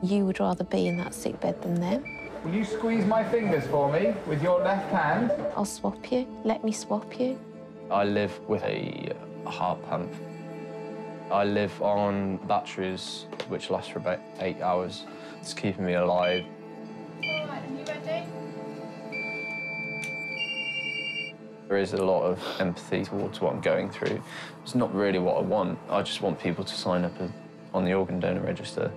You would rather be in that sickbed than them. Will you squeeze my fingers for me with your left hand? I'll swap you. Let me swap you. I live with a heart pump. I live on batteries, which last for about 8 hours. It's keeping me alive. All right, are you ready? There is a lot of empathy towards what I'm going through. It's not really what I want. I just want people to sign up on the organ donor register.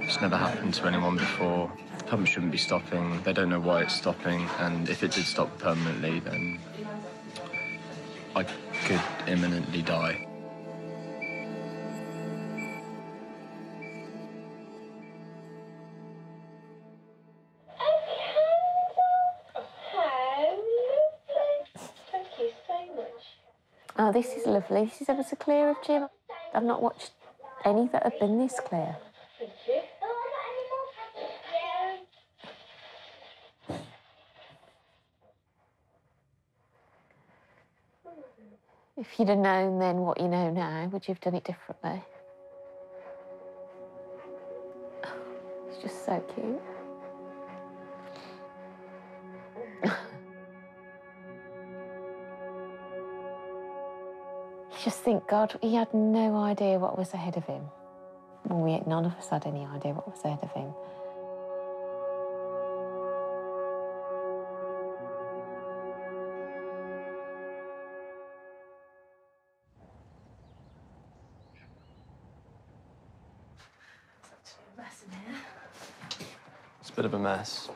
It's never happened to anyone before. The pump shouldn't be stopping. They don't know why it's stopping. And if it did stop permanently, then I could imminently die. Oh, this is lovely. This is ever so clear of Jim. I've not watched any that have been this clear. If you'd have known then what you know now, would you have done it differently? Oh, it's just so cute. Just think, God, he had no idea what was ahead of him. Well, none of us had any idea what was ahead of him. Such a mess in here. It's a bit of a mess.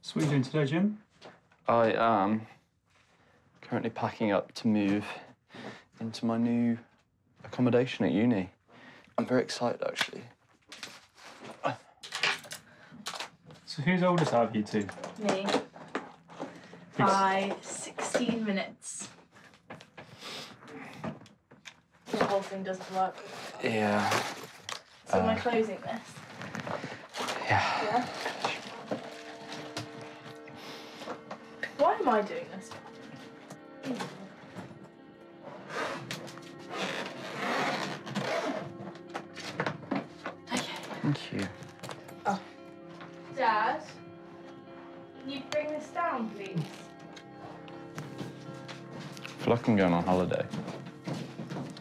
So what are you doing today, Jim? I am currently packing up to move into my new accommodation at uni. I'm very excited, actually. So who's oldest out of you two? Me. By 16 minutes. The whole thing doesn't work. Yeah. So am I closing this? Yeah. Why am I doing this? Okay. Thank you. Oh. Dad, can you bring this down, please? I feel like I'm going on holiday.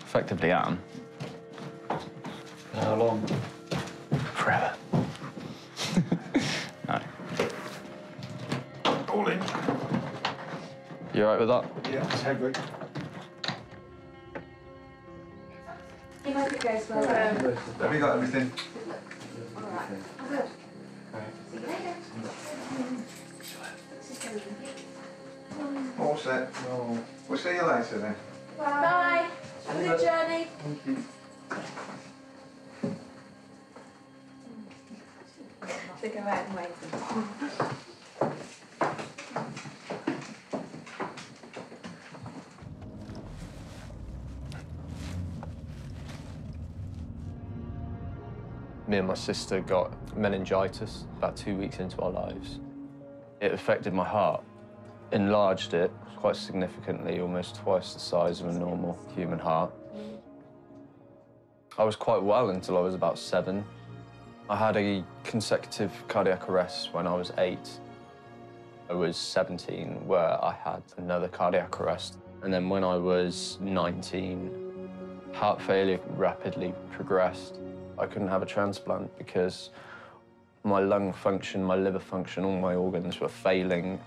Effectively am. How long? Forever. No. All in. You all right with that? Yeah, it's heavy. You might be going slow. Have you got everything? All right. I'm good. See you later. All set. No. We'll see you later then. Bye. Have a good journey. Thank you. To go out and wait. Me and my sister got meningitis about 2 weeks into our lives. It affected my heart, enlarged it quite significantly, almost twice the size of a normal human heart. I was quite well until I was about 7. I had a consecutive cardiac arrest when I was 8. I was 17 where I had another cardiac arrest. And then when I was 19, heart failure rapidly progressed. I couldn't have a transplant because my lung function, my liver function, all my organs were failing.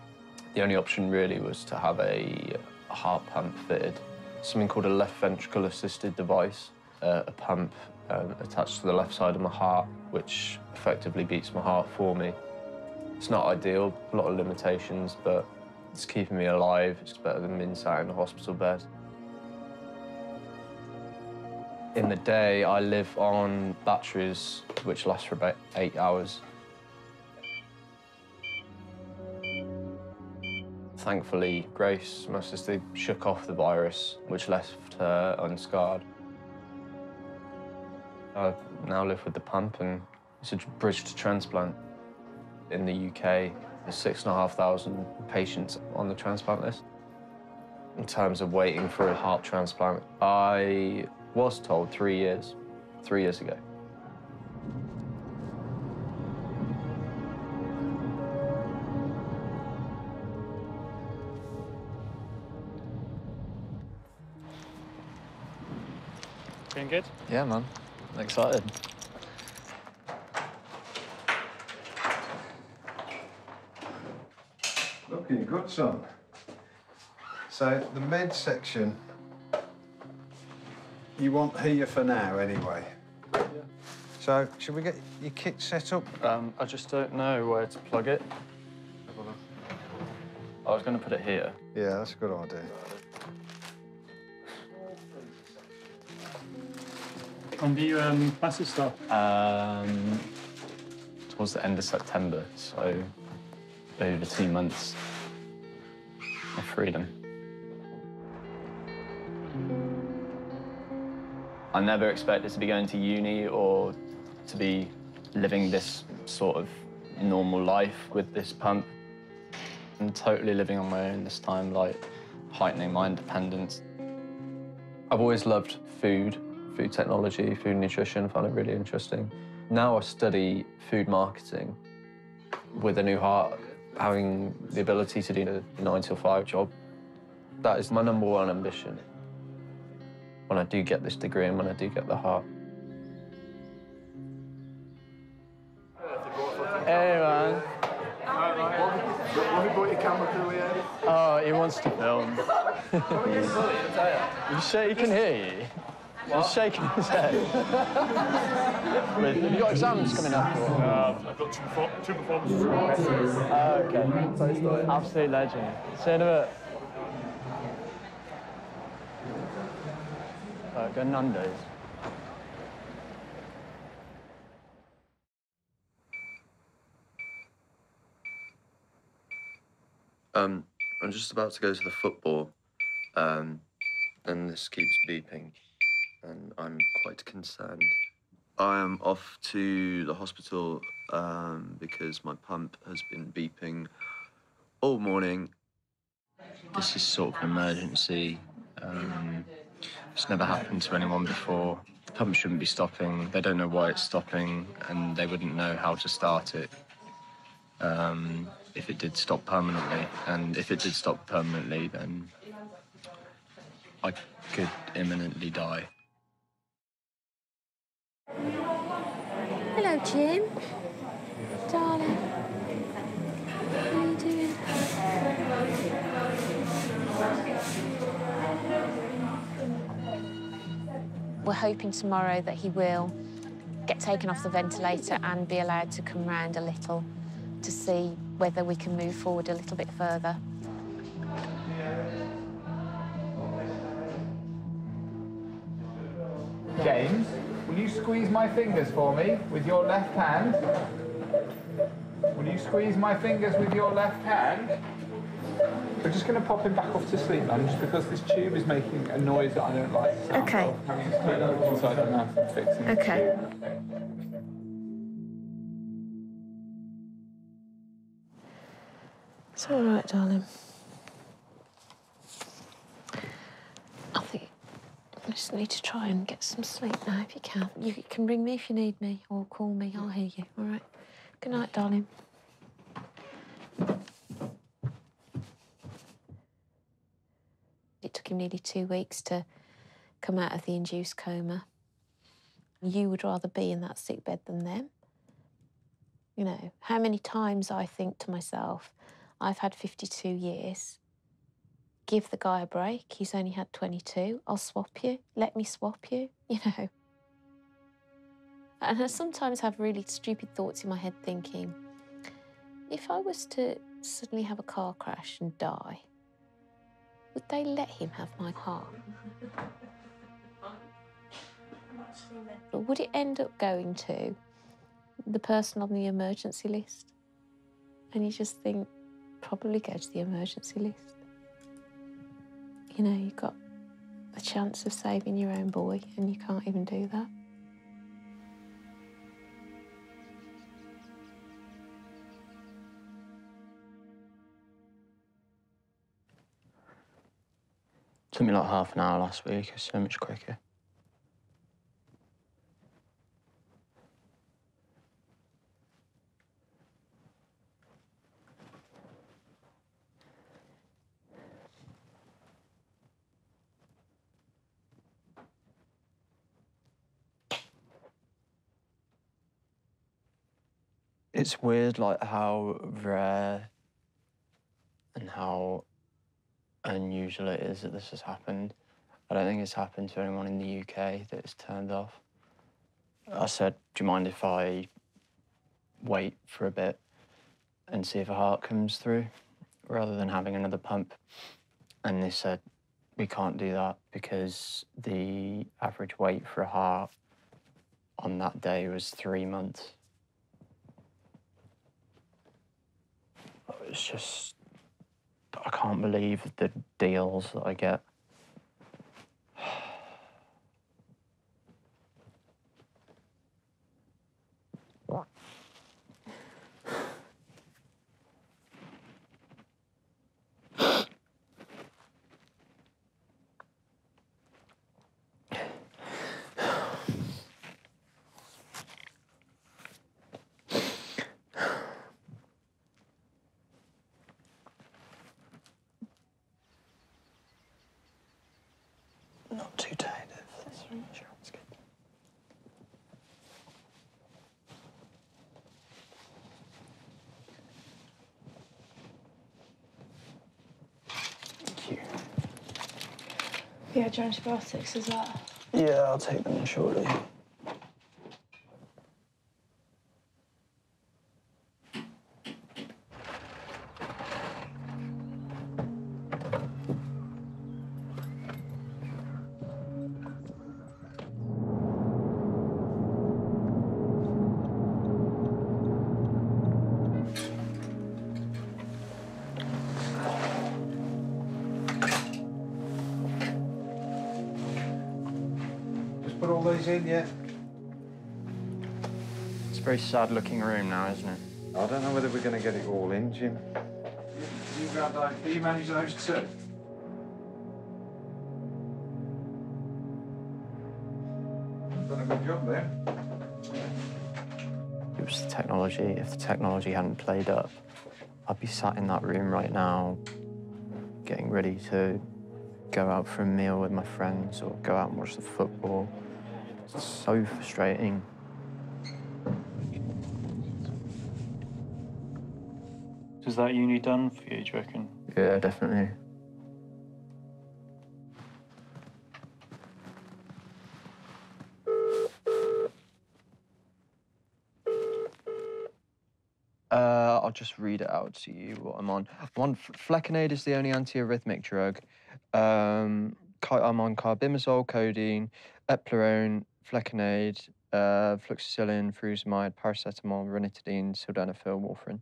The only option really was to have a heart pump fitted, something called a left ventricle assisted device, a pump attached to the left side of my heart, which effectively beats my heart for me. It's not ideal, a lot of limitations, but it's keeping me alive. It's better than being sat in a hospital bed. In the day, I live on batteries, which last for about 8 hours. Thankfully, Grace, my sister, shook off the virus, which left her unscarred. I now live with the pump, and it's a bridge to transplant. In the UK, there's 6,500 patients on the transplant list. in terms of waiting for a heart transplant. I was told 3 years, 3 years ago. Feeling good? Yeah, man. I'm excited. Looking good, son. So, the med section, you want here for now, anyway. Yeah. So, should we get your kit set up? I just don't know where to plug it. I was going to put it here. Yeah, that's a good idea. When do you massive start? Towards the end of September, so over 2 months of freedom. I never expected to be going to uni or to be living this sort of normal life with this pump. I'm totally living on my own this time, like heightening my independence. I've always loved food. Food technology, food nutrition, found it really interesting. Now I study food marketing. With a new heart, having the ability to do a 9-to-5 job, that is my number one ambition. When I do get this degree and when I do get the heart. Hey, man. Have you brought your camera through here? Oh, he wants to film. You sure he can hear you? What? He's shaking his head. Have you got exams coming up? I've got two performances. Oh, OK. Absolute legend. See you in a bit. Right, go Nando's. I'm just about to go to the football, and this keeps beeping. And I'm quite concerned. I am off to the hospital because my pump has been beeping all morning. This is sort of an emergency. It's never happened to anyone before. The pump shouldn't be stopping. They don't know why it's stopping, and they wouldn't know how to start it if it did stop permanently. And if it did stop permanently, then I could imminently die. Hello, Jim. Darling. How are you doing? We're hoping tomorrow that he will get taken off the ventilator and be allowed to come round a little to see whether we can move forward a little bit further. James, will you squeeze my fingers for me with your left hand? Will you squeeze my fingers with your left hand? We're just going to pop him back off to sleep, man, just because this tube is making a noise that I don't like. OK. OK. It's all right, darling. I just need to try and get some sleep now, if you can. You can ring me if you need me, or call me. I'll hear you, all right? Good night, darling. It took him nearly 2 weeks to come out of the induced coma. You would rather be in that sick bed than them. You know, how many times I think to myself, I've had 52 years. Give the guy a break, he's only had 22. I'll swap you, let me swap you, you know. And I sometimes have really stupid thoughts in my head thinking, if I was to suddenly have a car crash and die, would they let him have my heart? Or would it end up going to the person on the emergency list? And you just think, probably go to the emergency list. You know, you've got a chance of saving your own boy, and you can't even do that. Took me like half an hour last week. It's so much quicker. It's weird, like, how rare and how unusual it is that this has happened. I don't think it's happened to anyone in the UK that it's turned off. I said, do you mind if I wait for a bit and see if a heart comes through, rather than having another pump? And they said, we can't do that because the average wait for a heart on that day was 3 months. It's just, I can't believe the deals that I get. Yeah, do you want antibiotics, is that? Yeah, I'll take them shortly. Yeah. It's a very sad-looking room now, isn't it? I don't know whether we're going to get it all in, Jim. You grab those. Do you manage those too? Done a good job there. It was the technology. If the technology hadn't played up, I'd be sat in that room right now, getting ready to go out for a meal with my friends or go out and watch the football. It's so frustrating. Is that uni done for you, do you reckon? Yeah, definitely. I'll just read it out to you what I'm on. Flecainide is the only antiarrhythmic drug. I'm on carbimazole, codeine, eplerenone, flecainide, flucloxacillin, furosemide, paracetamol, ranitidine, sildenafil, warfarin.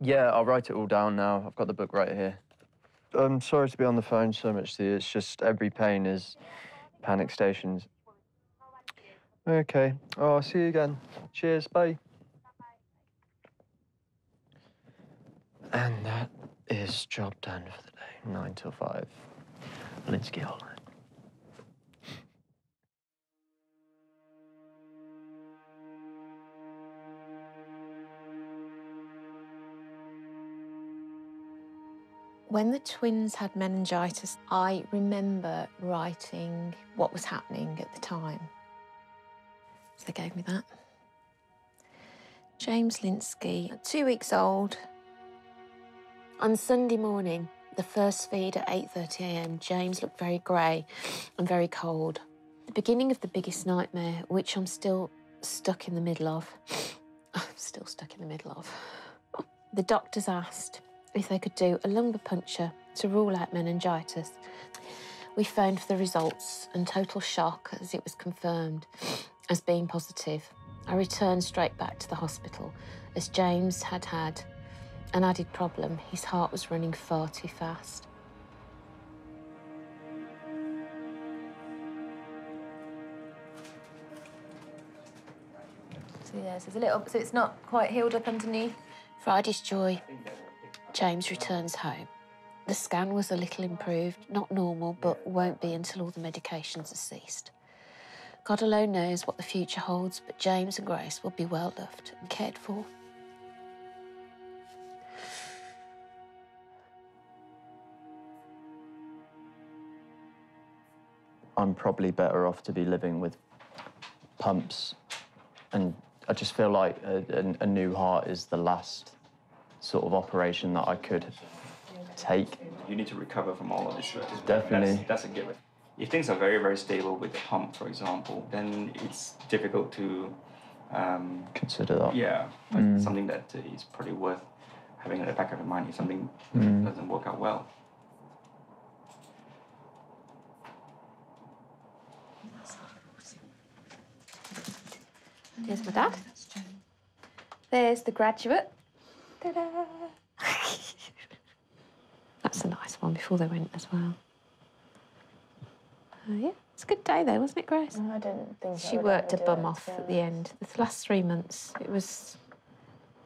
Yeah, I'll write it all down now. I've got the book right here. I'm sorry to be on the phone so much to you. It's just every pain is panic stations. Okay. Oh, I'll see you again. Cheers. Bye. And that is job done for the day. 9 till 5. Lynskey holiday. When the twins had meningitis, I remember writing what was happening at the time. So they gave me that. James Lynskey, 2 weeks old. On Sunday morning, the first feed at 8:30 a.m, James looked very grey and very cold. The beginning of the biggest nightmare, which I'm still stuck in the middle of. The doctors asked if they could do a lumbar puncture to rule out meningitis. We phoned for the results and total shock as it was confirmed as being positive. I returned straight back to the hospital as James had had an added problem. His heart was running far too fast. So yeah, so it's a little, so it's not quite healed up underneath. Friday's joy. James returns home. The scan was a little improved, not normal, but won't be until all the medications are ceased. God alone knows what the future holds, but James and Grace will be well loved and cared for. I'm probably better off to be living with pumps, and I just feel like a new heart is the last sort of operation that I could take. You need to recover from all of this. Definitely. That's a given. If things are very, very stable with the pump, for example, then it's difficult to... consider that. Yeah, but something that is probably worth having at the back of your mind if something doesn't work out well. Here's my dad. There's the graduate. Ta-da! That's a nice one before they went as well. Oh, yeah. It's a good day, though, wasn't it, Grace? No, I didn't think so. She worked a bum off at the end. The last 3 months, it was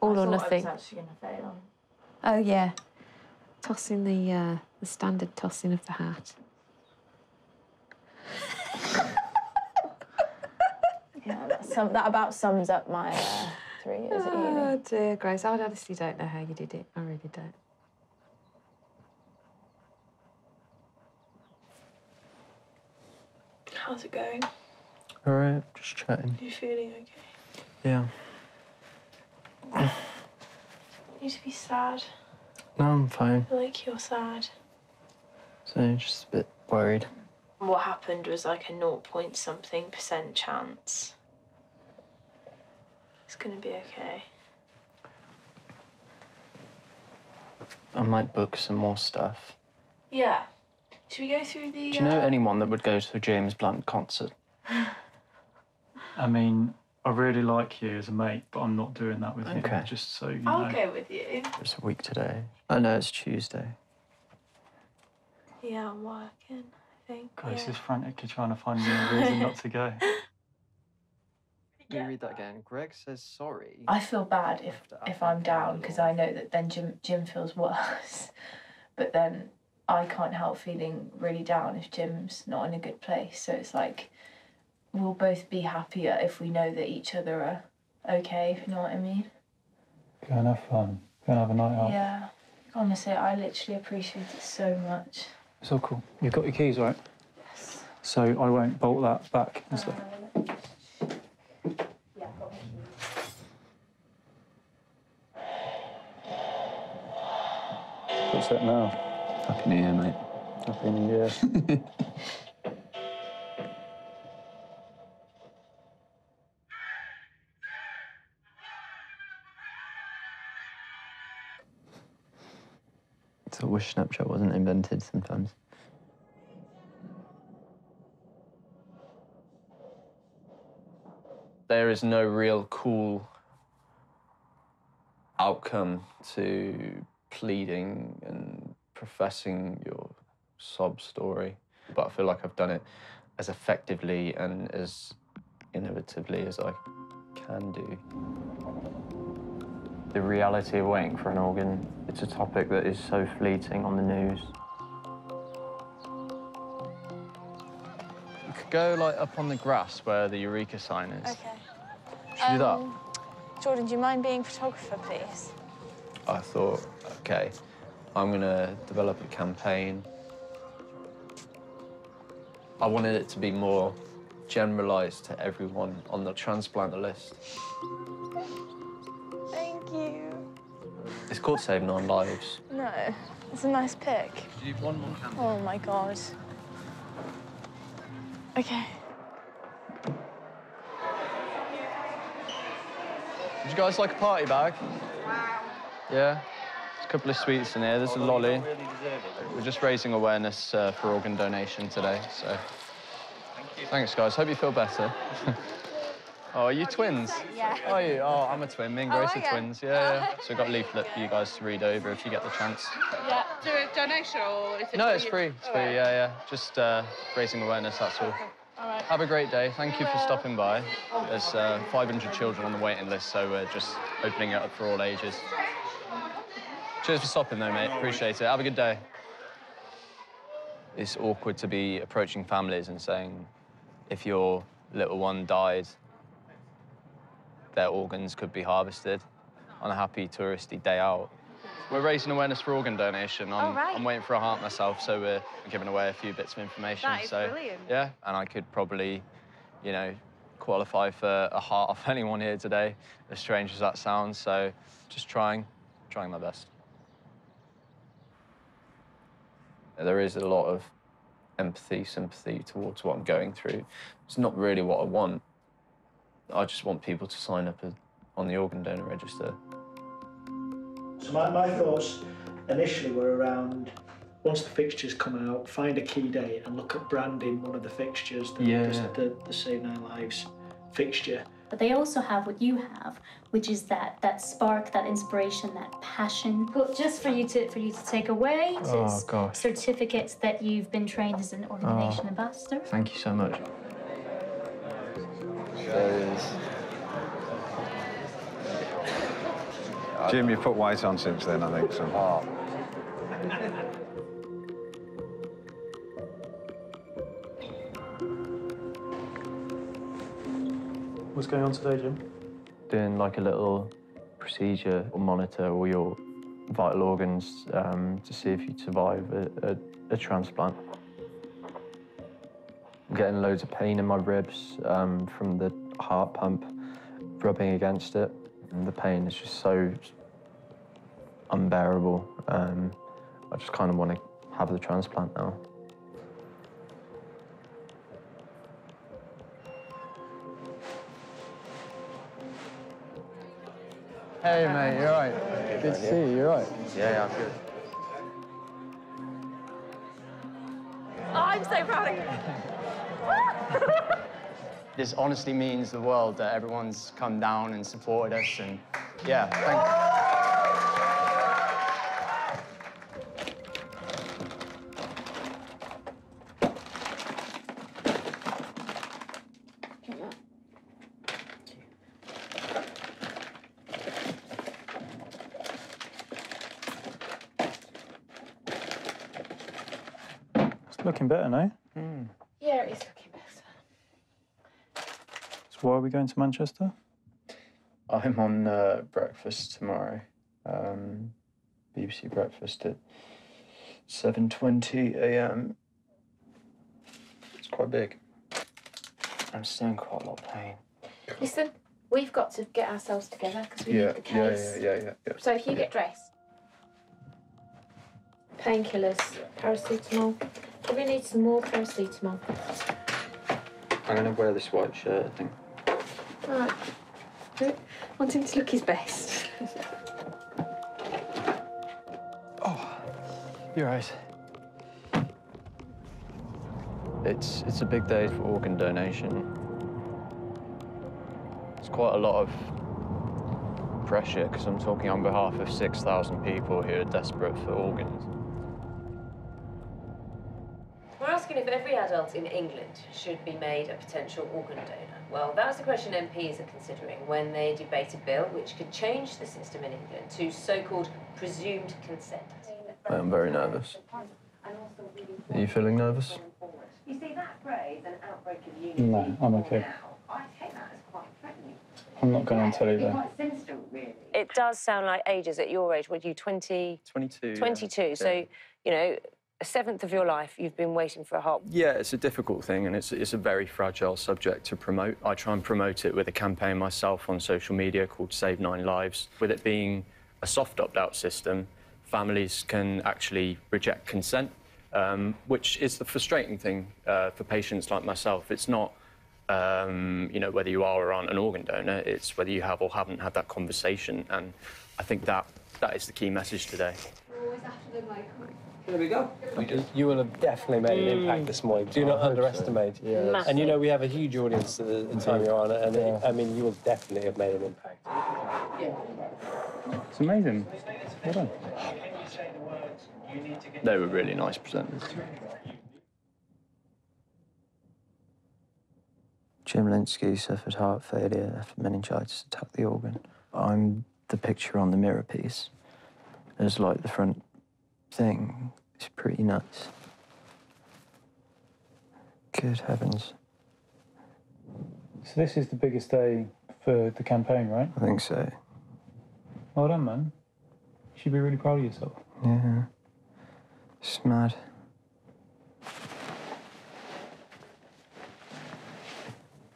all or nothing. I thought I was actually going to fail. Oh, yeah. Tossing the standard tossing of the hat. Yeah, that about sums up my 3 years at uni. Oh, dear, Grace. I honestly don't know how you did it. I really don't. How's it going? All right, just chatting. You feeling okay? Yeah. You need to be sad. No, I'm fine. I feel like you're sad. So, just a bit worried. What happened was like a 0.something% chance. It's gonna be okay. I might book some more stuff. Yeah. Should we go through the... Do you know anyone that would go to a James Blunt concert? I mean, I really like you as a mate, but I'm not doing that with him, just so you know. I'll go with you. It's a week today. I know, it's Tuesday. Yeah, I'm working, I think. Grace is frantically trying to find me a reason not to go. Can you read that again? Greg says sorry. I feel bad if I'm down, because I know that then Jim feels worse. But then... I can't help feeling really down if Jim's not in a good place. So it's like, we'll both be happier if we know that each other are okay, if you know what I mean. Go and have fun. Go and have a night out. Yeah. Honestly, I literally appreciate it so much. It's all cool. You've got your keys, right? Yes. So I won't bolt that back and stuff. Yeah, I've got my keys. What's that now? Happy New Year, mate. Happy New Year. It's a wish Snapchat wasn't invented sometimes. There is no real cool outcome to pleading and professing your sob story, but I feel like I've done it as effectively and as innovatively as I can do. The reality of waiting for an organ, it's a topic that is so fleeting on the news. You could go like up on the grass where the Eureka sign is. Okay. Should we do that? Jordan, do you mind being photographer, please? I thought, okay. I'm going to develop a campaign. I wanted it to be more generalised to everyone on the transplanter list. Thank you. It's called Save Nine Lives. No, it's a nice pic. Do you have one more campaign? Oh, my God. OK. Would you guys like a party bag? Wow. Yeah? A couple of sweets in here. There's a lolly. We're just raising awareness for organ donation today, so... Thanks, guys. Hope you feel better. Oh, are you twins? Yeah. Are you? Oh, I'm a twin. Me and Grace are twins, yeah. So we've got a leaflet for you guys to read over if you get the chance. Yeah. Do a donation or is it free? No, it's free. It's free, yeah. Just raising awareness, that's all. All right. Have a great day. Thank you for stopping by. There's 500 children on the waiting list, so we're just opening it up for all ages. Cheers for stopping, though, mate. Appreciate it. Have a good day. It's awkward to be approaching families and saying, if your little one died, their organs could be harvested on a happy touristy day out. We're raising awareness for organ donation. I'm waiting for a heart myself, so we're giving away a few bits of information. That is brilliant. Yeah, and I could probably, you know, qualify for a heart off anyone here today, as strange as that sounds, so just trying my best. There is a lot of empathy, sympathy towards what I'm going through. It's not really what I want. I just want people to sign up on the organ donor register. So my thoughts initially were around, once the fixtures come out, find a key day and look at branding one of the fixtures, the Save Nine Lives fixture. But they also have what you have, which is that spark, that inspiration, that passion. But just for you to take away, certificates that you've been trained as an organ donation ambassador. Thank you so much. Jim, you've put white on since then, I think so. What's going on today, Jim? Doing like a little procedure or monitor all your vital organs to see if you'd survive a transplant. I'm getting loads of pain in my ribs from the heart pump rubbing against it. And the pain is just so unbearable. I just kind of want to have the transplant now. Hey, mate, you all right? Hey, good to see you, you all right? Yeah, I'm good. Oh, I'm so proud of you. This honestly means the world that everyone's come down and supported us, and yeah, thank you. It's looking better now. Mm. Yeah, it is looking better. Why are we going to Manchester? I'm on breakfast tomorrow. BBC breakfast at 7:20 a.m. It's quite big. I'm still in quite a lot of pain. Listen, we've got to get ourselves together because we need the case. Yeah. So if you get dressed, painkillers, paracetamol. Do we need some more paracetamol? I'm going to wear this white shirt, I think. Right. Want him to look his best. Oh, you're right. It's a big day for organ donation. It's quite a lot of pressure because I'm talking on behalf of 6,000 people who are desperate for organs. We're asking if every adult in England should be made a potential organ donor. Well, that was the question MPs are considering when they debate a bill which could change the system in England to so-called presumed consent. I am very nervous. Are you feeling nervous? You see that phrase, an outbreak of unity. No, I'm okay. I take that as quite threatening. I'm not going to tell you that. Quite sinister, really. It does sound like ages at your age. What are you, 20? 22. 22, yeah. So, you know, a seventh of your life, you've been waiting for a heart. Yeah, it's a difficult thing, and it's a very fragile subject to promote. I try and promote it with a campaign myself on social media called Save Nine Lives. With it being a soft opt-out system, families can actually reject consent, which is the frustrating thing for patients like myself. It's not, you know, whether you are or aren't an organ donor, it's whether you have or haven't had that conversation, and I think that is the key message today. We're always after them, like, there we go. You will have definitely made an impact this morning. Do not underestimate. So. Yeah. And you know we have a huge audience at the time you're on, and I mean you will definitely have made an impact. Yeah. It's amazing. Well done. They were really nice presenters. Jim Lynskey suffered heart failure after meningitis attacked the organ. I'm the picture on the mirror piece. There's like the front thing. It's pretty nuts. Good heavens. So this is the biggest day for the campaign, right? I think so. Well done, man. You should be really proud of yourself. Yeah. It's mad.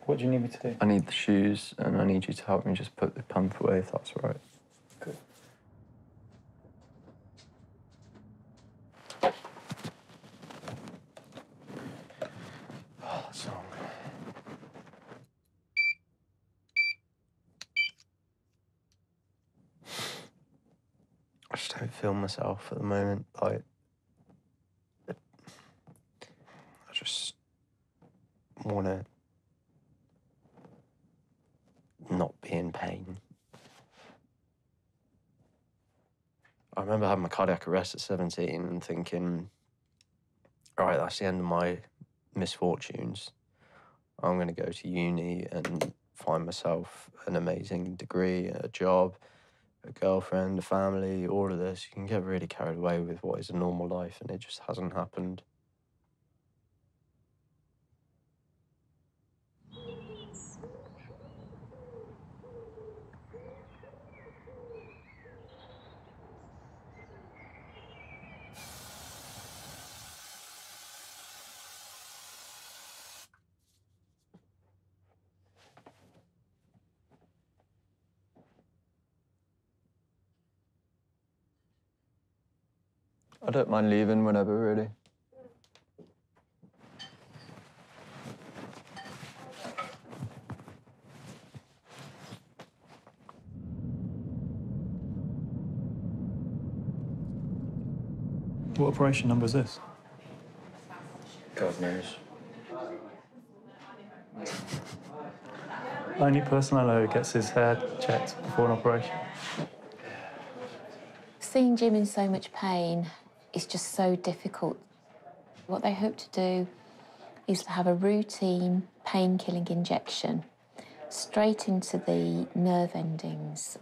What do you need me to do? I need the shoes, and I need you to help me just put the pump away, if that's all right. Good. Oh, that song. I just don't feel myself at the moment, like... I just want to... not be in pain. I remember having my cardiac arrest at 17 and thinking, all right, that's the end of my misfortunes. I'm going to go to uni and find myself an amazing degree, a job, a girlfriend, a family, all of this. You can get really carried away with what is a normal life, and it just hasn't happened. I don't mind leaving whenever, really. What operation number is this? God knows. Only person I know who gets his hair checked before an operation. Seeing Jim in so much pain, it's just so difficult. What they hope to do is to have a routine pain-killing injection straight into the nerve endings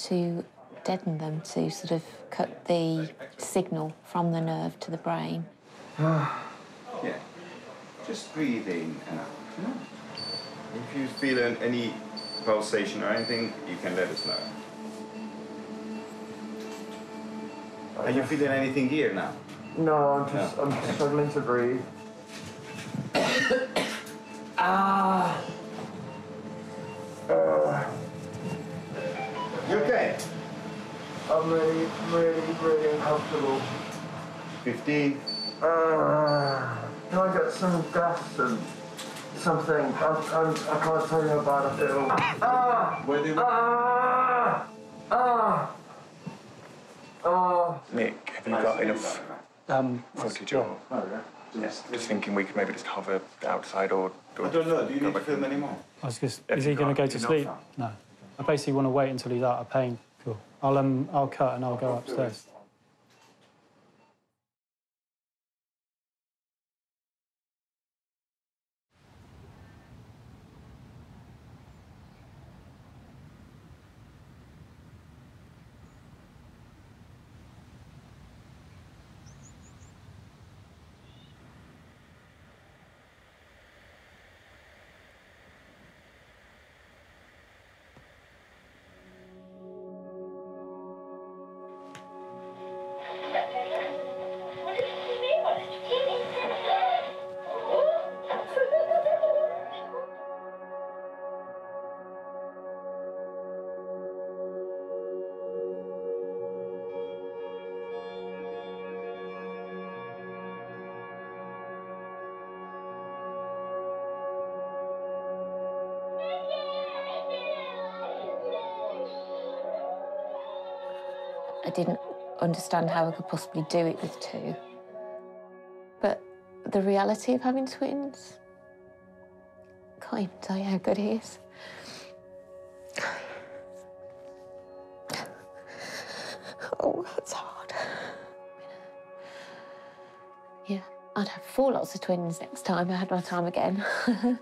to deaden them, to sort of cut the signal from the nerve to the brain. Yeah, just breathe in and out. If you feel any pulsation or anything, you can let us know. Are you feeling anything here now? No, I'm just struggling to breathe. Ah. You okay? I'm really, really, really uncomfortable. 15. Can I get some gas and something? I can't tell you how bad I feel. Ah. Where do you? Ah. Ah. Oh. Nick, have you got enough footage or? Oh, yeah. Yes. Just thinking we could maybe just hover outside or I don't know. Do you need to film anymore? I was just, is he going to go to sleep? No. I basically want to wait until he's out of pain. Cool. I'll cut and I'll go upstairs. I didn't understand how I could possibly do it with two. But the reality of having twins, I can't even tell you how good it is. Oh, that's hard. Yeah, I'd have four lots of twins next time I had my time again.